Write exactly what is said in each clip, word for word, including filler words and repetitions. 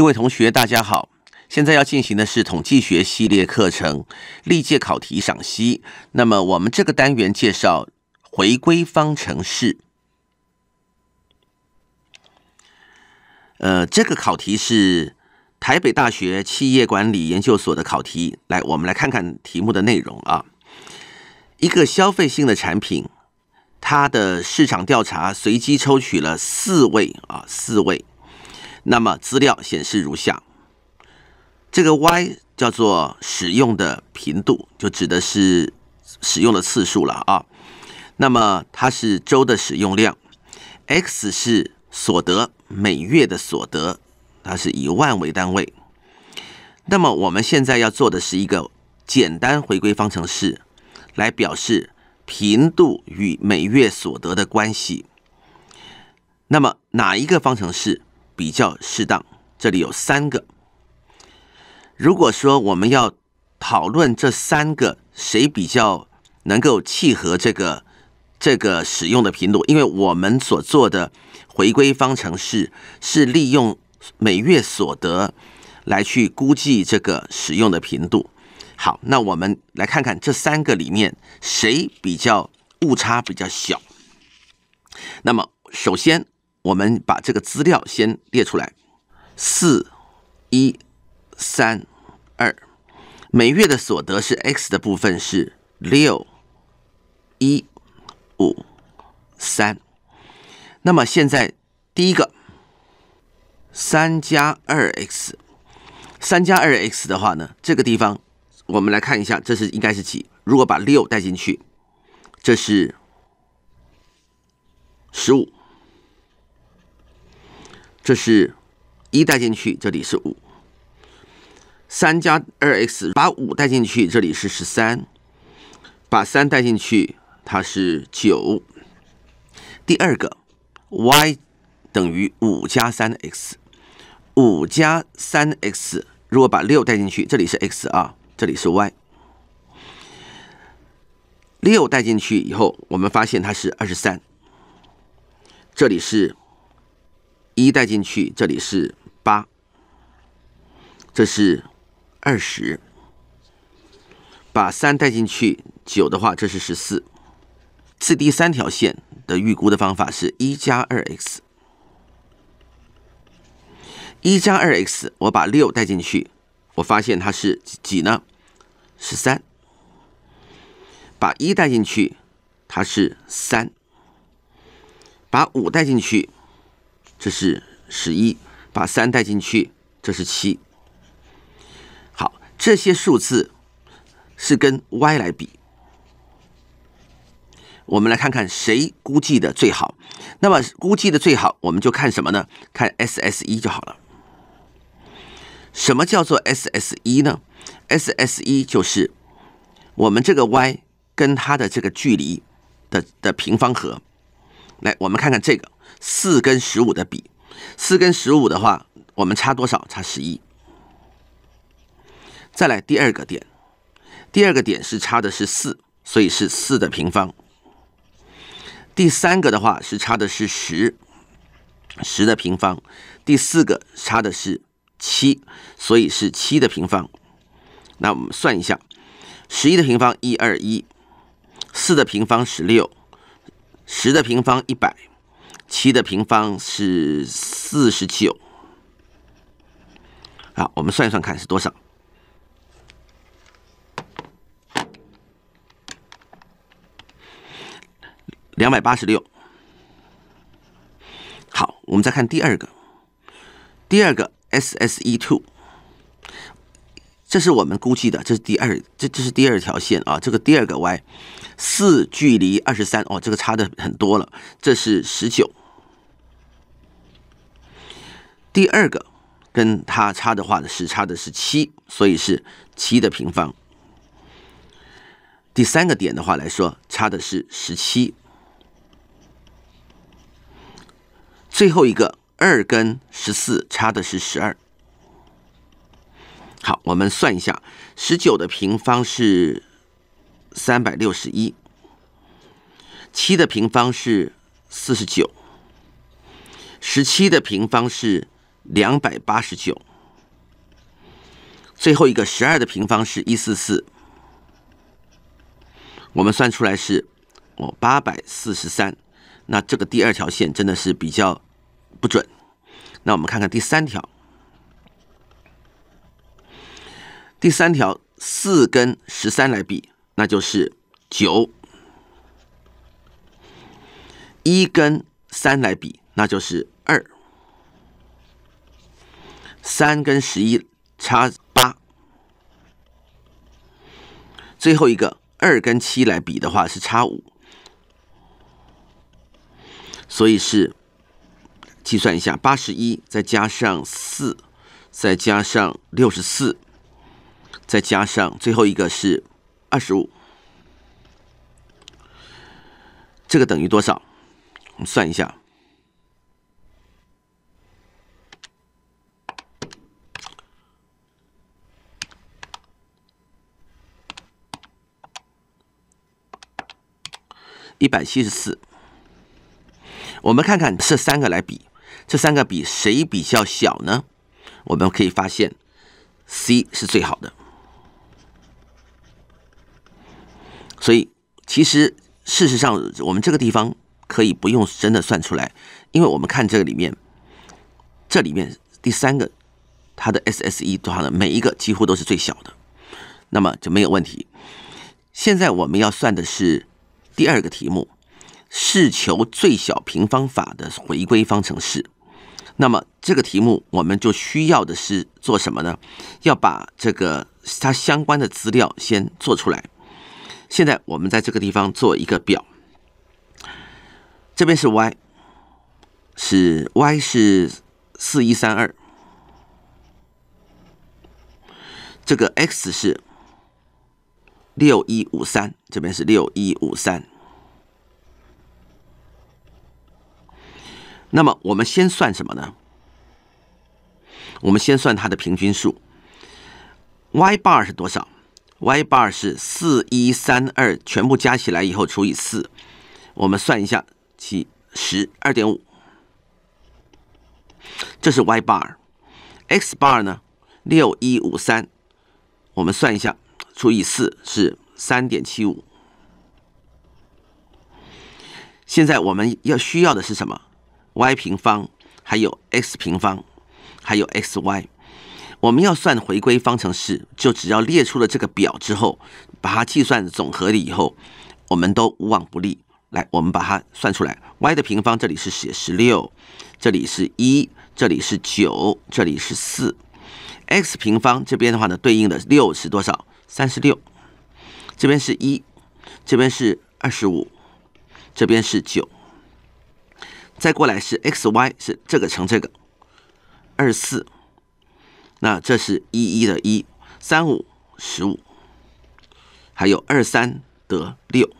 各位同学，大家好！现在要进行的是统计学系列课程历届考题赏析。那么我们这个单元介绍回归方程式。呃，这个考题是台北大学企业管理研究所的考题。来，我们来看看题目的内容啊。一个消费性的产品，它的市场调查随机抽取了四位啊，四位。 那么资料显示如下：这个 Y 叫做使用的频度，就指的是使用的次数了啊。那么它是周的使用量 ，X 是所得，每月的所得，它是以万为单位。那么我们现在要做的是一个简单回归方程式，来表示频度与每月所得的关系。那么哪一个方程式 比较适当？这里有三个。如果说我们要讨论这三个谁比较能够契合这个这个使用的频度，因为我们所做的回归方程式是利用每月所得来去估计这个使用的频度。好，那我们来看看这三个里面谁比较误差比较小。那么首先， 我们把这个资料先列出来， 四、一、三、二，每月的所得是 X 的部分是六、一、五、三。那么现在第一个三加二 X， 三加二 X 的话呢，这个地方我们来看一下，这是应该是几？如果把六带进去，这是十五。 这是一带进去，这里是五。三加二 x， 把五带进去，这里是十三。把三带进去，它是九。第二个 ，y 等于五加三 x， 五加三 x， 如果把六带进去，这里是 x 啊，这里是 y。六带进去以后，我们发现它是二十三。这里是 一带进去，这里是八，这是二十。把三带进去，九的话，这是十四。次第三条线的预估的方法是一加二 x， 一加二 x， 我把六带进去，我发现它是几呢？ 十三。把一带进去，它是三。把五带进去， 这是十一，把三带进去，这是七。好，这些数字是跟 y 来比，我们来看看谁估计的最好。那么估计的最好，我们就看什么呢？看 S S 一 就好了。什么叫做 S S 一 呢 ？S S 一 就是我们这个 y 跟它的这个距离的的平方和。来，我们看看这个 四跟十五的比， 四跟十五的话，我们差多少？差十一。再来第二个点，第二个点是差的是四，所以是四的平方。第三个的话是差的是十， 十的平方。第四个差的是七，所以是七的平方。那我们算一下， 十一的平方一百二十一， 四的平方十六， 十的平方一百。 七的平方是四十九，好，我们算一算看是多少。两百八十六。好，我们再看第二个，第二个 S S 一 二， 这是我们估计的，这是第二，这这是第二条线啊，这个第二个 y， 四距离二十三，哦，这个差的很多了，这是十九。 第二个跟它差的话是差的是七，所以是七的平方。第三个点的话来说，差的是十七。最后一个二跟十四差的是十二。好，我们算一下， 十九的平方是三百六十一， 七的平方是四十九， 十七的平方是 两百八十九，最后一个十二的平方是一百四十四，我们算出来是哦八百四十三。那这个第二条线真的是比较不准。那我们看看第三条，第三条四跟十三来比，那就是九；一跟三来比，那就是二；三跟十一差八。最后一个二跟七来比的话是差五，所以是计算一下，八十一再加上四，再加上六十四，再加上最后一个是二十五，这个等于多少？我们算一下，一百七十四。我们看看这三个来比，这三个比谁比较小呢？我们可以发现 C 是最好的。所以其实事实上我们这个地方可以不用真的算出来，因为我们看这个里面，这里面第三个它的 S S E 的话呢，每一个几乎都是最小的，那么就没有问题。现在我们要算的是第二个题目，是求最小平方法的回归方程式。那么这个题目我们就需要的是做什么呢？要把这个它相关的资料先做出来。现在我们在这个地方做一个表，这边是 y， 是 y 是四千一百三十二，这个 x 是六千一百五十三，这边是六千一百五十三。那么我们先算什么呢？我们先算它的平均数。y bar 是多少 ？y bar 是四千一百三十二，全部加起来以后除以四，我们算一下，七十二点五，这是 y bar。x bar 呢？六一五三，我们算一下，除以四是三点七五。现在我们要需要的是什么？y 平方，还有 x 平方，还有 xy。 我们要算回归方程式，就只要列出了这个表之后，把它计算总和了以后，我们都无往不利。来，我们把它算出来。 y 的平方这里是写十六，这里是一，这里是九，这里是四。 x 平方这边的话呢，对应的六是多少？三十六。这边是一，这边是二十五，这边是九，再过来是 xy， 是这个乘这个二十四，那这是一一的一，三五 十五，还有二三得六。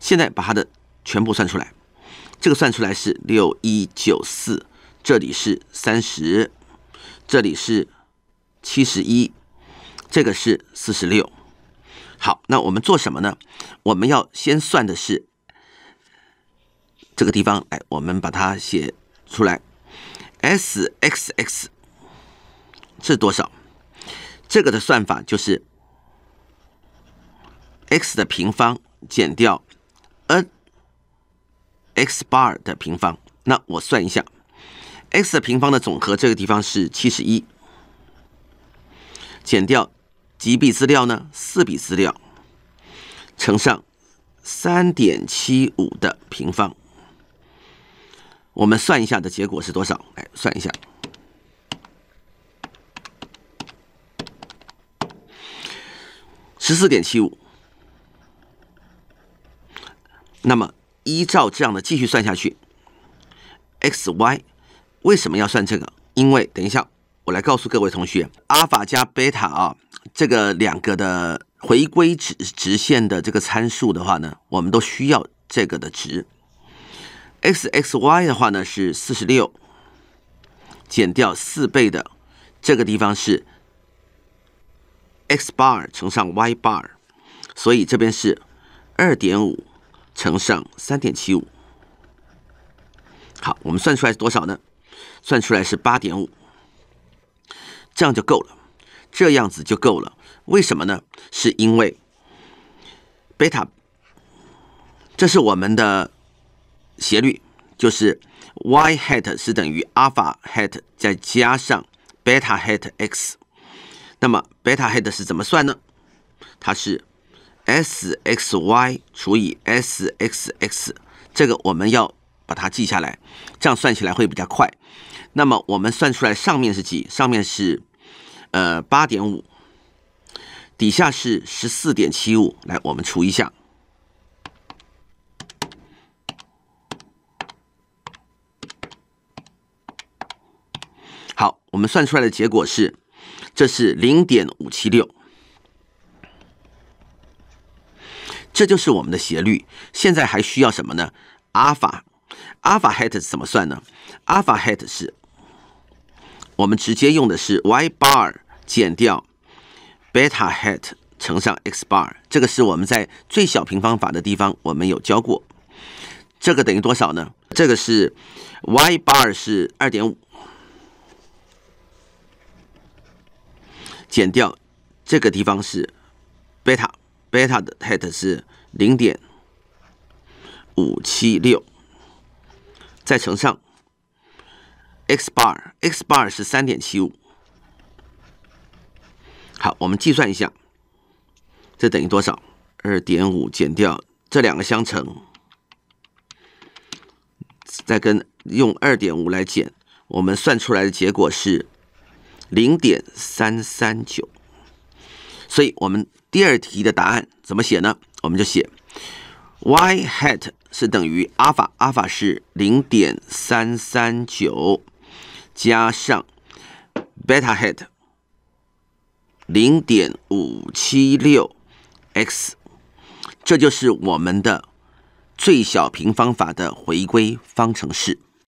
现在把它的全部算出来，这个算出来是六千一百九十四，这里是三十，这里是七十一，这个是四十六。好，那我们做什么呢？我们要先算的是这个地方，来，我们把它写出来。S X X 是多少？这个的算法就是 x 的平方减掉 n x bar 的平方。那我算一下 ，x 的平方的总和，这个地方是七十一，减掉几笔资料呢？四笔资料，乘上三点七五的平方。我们算一下的结果是多少？来算一下，十四点七五。那么依照这样的继续算下去 ，x y 为什么要算这个？因为等一下我来告诉各位同学，阿尔法加贝塔啊，这个两个的回归直直线的这个参数的话呢，我们都需要这个的值。x x y 的话呢是四十六，减掉四倍的，这个地方是 x bar 乘上 y bar， 所以这边是二点五乘上三点七五。好，我们算出来是多少呢？算出来是八点五，这样就够了。这样子就够了。为什么呢？是因为贝塔，这是我们的斜率，就是 y hat 是等于 alpha hat 再加上 beta hat x。那么 beta hat 是怎么算呢？它是 sxy 除以 sxx， 这个我们要把它记下来，这样算起来会比较快。那么我们算出来上面是几？上面是呃 八点五， 底下是 十四点七五。来，我们除一下。 好，我们算出来的结果是，这是 零点五七六， 这就是我们的斜率。现在还需要什么呢？阿尔法，阿尔法 hat 怎么算呢？阿尔法 hat 是，我们直接用的是 y bar 减掉 beta hat 乘上 x bar， 这个是我们在最小平方法的地方我们有教过。这个等于多少呢？这个是 y bar 是 二点五。 减掉这个地方是贝塔，贝塔的 hat 是 零点五七六， 再乘上 x bar，x bar 是 三点七五。好，我们计算一下，这等于多少 ？二点五 减掉这两个相乘，再跟用 二点五 来减，我们算出来的结果是 零点三三九， 所以我们第二题的答案怎么写呢？我们就写 y hat 是等于阿尔法，阿尔法是 零点三三九 加上 beta hat 零点五七六 x， 这就是我们的最小平方法的回归方程式。